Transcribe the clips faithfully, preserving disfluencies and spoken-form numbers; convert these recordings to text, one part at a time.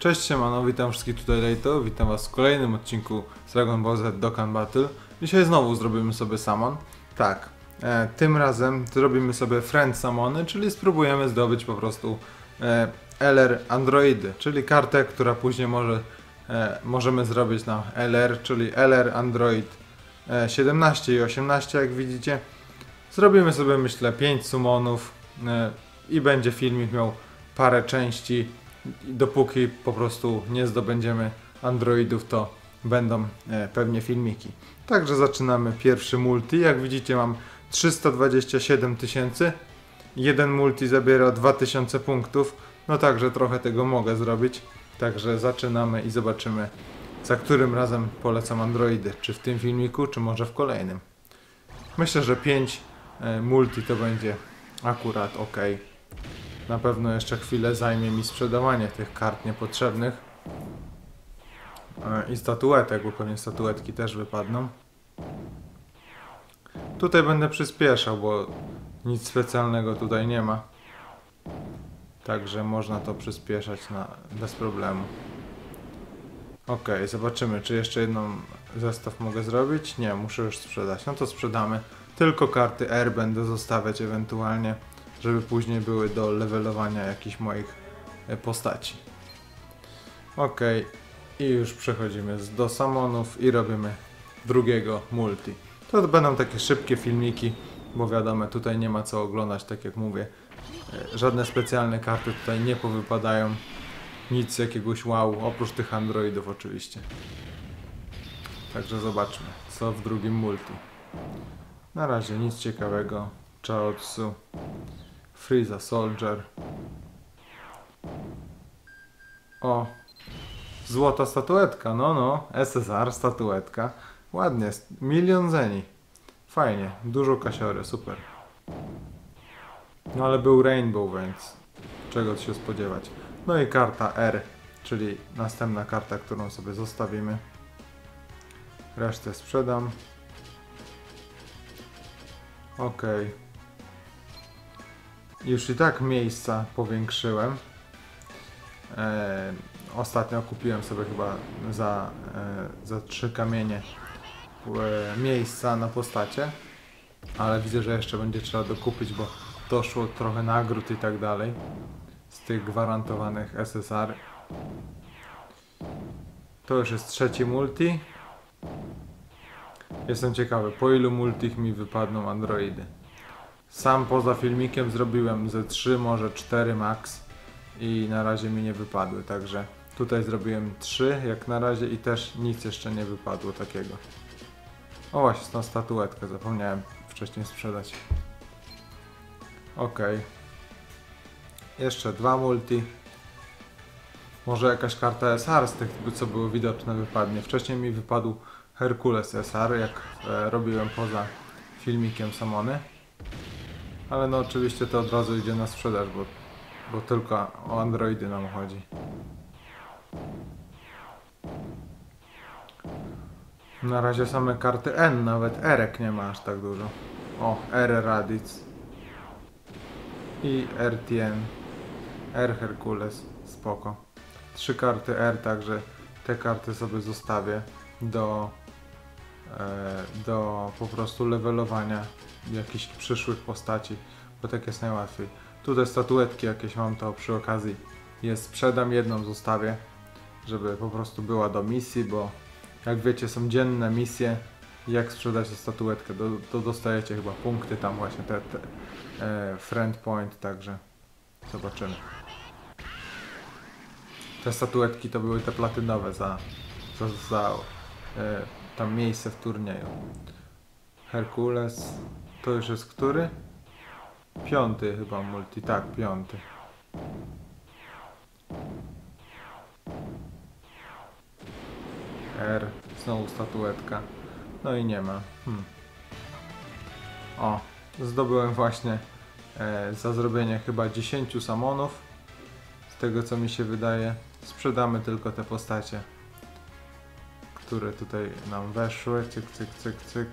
Cześć, siemano, witam wszystkich, tutaj Leito, witam was w kolejnym odcinku z Dragon Ball Z Dokkan Battle. Dzisiaj znowu zrobimy sobie summon. Tak, e, tym razem zrobimy sobie friend summony, czyli spróbujemy zdobyć po prostu e, L R Androidy, czyli kartę, która później może e, możemy zrobić na L R, czyli L R Android e, siedemnaście i osiemnaście, jak widzicie. Zrobimy sobie, myślę, pięć summonów e, i będzie filmik miał parę części. Dopóki po prostu nie zdobędziemy androidów, to będą e, pewnie filmiki. Także zaczynamy pierwszy multi. Jak widzicie, mam trzysta dwadzieścia siedem tysięcy. Jeden multi zabiera dwa tysiące punktów. No także trochę tego mogę zrobić. Także zaczynamy i zobaczymy, za którym razem polecam androidy. Czy w tym filmiku, czy może w kolejnym. Myślę, że pięć e, multi to będzie akurat ok. Na pewno jeszcze chwilę zajmie mi sprzedawanie tych kart niepotrzebnych. I statuetek, bo pewnie statuetki też wypadną. Tutaj będę przyspieszał, bo nic specjalnego tutaj nie ma. Także można to przyspieszać na, bez problemu. Ok, zobaczymy, czy jeszcze jedną zestaw mogę zrobić. Nie, muszę już sprzedać. No to sprzedamy. Tylko karty R będę zostawiać ewentualnie, żeby później były do levelowania jakichś moich postaci. Ok, i już przechodzimy do summonów i robimy drugiego multi. To będą takie szybkie filmiki, bo wiadomo, tutaj nie ma co oglądać, tak jak mówię. Żadne specjalne karty tutaj nie powypadają. Nic jakiegoś wow, oprócz tych androidów oczywiście. Także zobaczmy, co w drugim multi. Na razie nic ciekawego. Chaozu, Freeza Soldier. O, złota statuetka, no no, S S R statuetka. Ładnie, milion zeni. Fajnie, dużo kasiory, super. No ale był Rainbow, więc czego się spodziewać. No i karta R, czyli następna karta, którą sobie zostawimy. Resztę sprzedam. Ok. Już i tak miejsca powiększyłem. E, ostatnio kupiłem sobie chyba za, e, za trzy kamienie e, miejsca na postacie. Ale widzę, że jeszcze będzie trzeba dokupić, bo doszło trochę nagród i tak dalej. Z tych gwarantowanych S S R. To już jest trzeci multi. Jestem ciekawy, po ilu multich mi wypadną androidy. Sam poza filmikiem zrobiłem ze trzy, może cztery max i na razie mi nie wypadły, także tutaj zrobiłem trzy jak na razie i też nic jeszcze nie wypadło takiego. O właśnie, tą statuetkę zapomniałem wcześniej sprzedać. Ok. Jeszcze dwa multi. Może jakaś karta S R z tych, co było widoczne, wypadnie. Wcześniej mi wypadł Herkules S R, jak e, robiłem poza filmikiem Samony. Ale no oczywiście to od razu idzie na sprzedaż, bo, bo tylko o androidy nam chodzi. Na razie same karty N, nawet Erek nie ma aż tak dużo. O, R Raditz. I R T N. R Herkules, spoko. Trzy karty R, także te karty sobie zostawię do, e, do po prostu levelowania jakichś przyszłych postaci, bo tak jest najłatwiej. Tutaj statuetki jakieś mam, to przy okazji je sprzedam, jedną zostawię, żeby po prostu była do misji, bo jak wiecie, są dzienne misje. Jak sprzedacie statuetkę, to, to dostajecie chyba punkty tam właśnie te, te e, friend point, także zobaczymy. Te statuetki to były te platynowe za, za, za e, tam miejsce w turnieju. Herkules, to już jest który? Piąty chyba multi, tak, piąty. R, znowu statuetka. No i nie ma. Hmm. O, zdobyłem właśnie e, za zrobienie chyba dziesięciu summonów. Z tego, co mi się wydaje, sprzedamy tylko te postacie, które tutaj nam weszły. Cyk, cyk, cyk, cyk.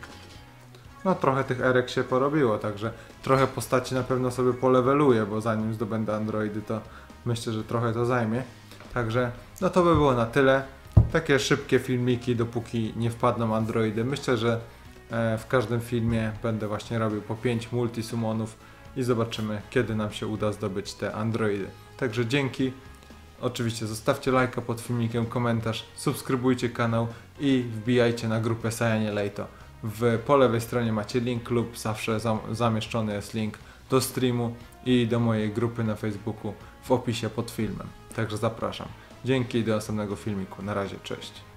No trochę tych erek się porobiło, także trochę postaci na pewno sobie poleweluję, bo zanim zdobędę androidy, to myślę, że trochę to zajmie. Także no to by było na tyle. Takie szybkie filmiki, dopóki nie wpadną androidy. Myślę, że w każdym filmie będę właśnie robił po pięć multisummonów i zobaczymy, kiedy nam się uda zdobyć te androidy. Także dzięki. Oczywiście zostawcie lajka pod filmikiem, komentarz, subskrybujcie kanał i wbijajcie na grupę Saiyanie Leito. W, po lewej stronie macie link lub zawsze zam, zamieszczony jest link do streamu i do mojej grupy na Facebooku w opisie pod filmem. Także zapraszam. Dzięki i do następnego filmiku. Na razie, cześć.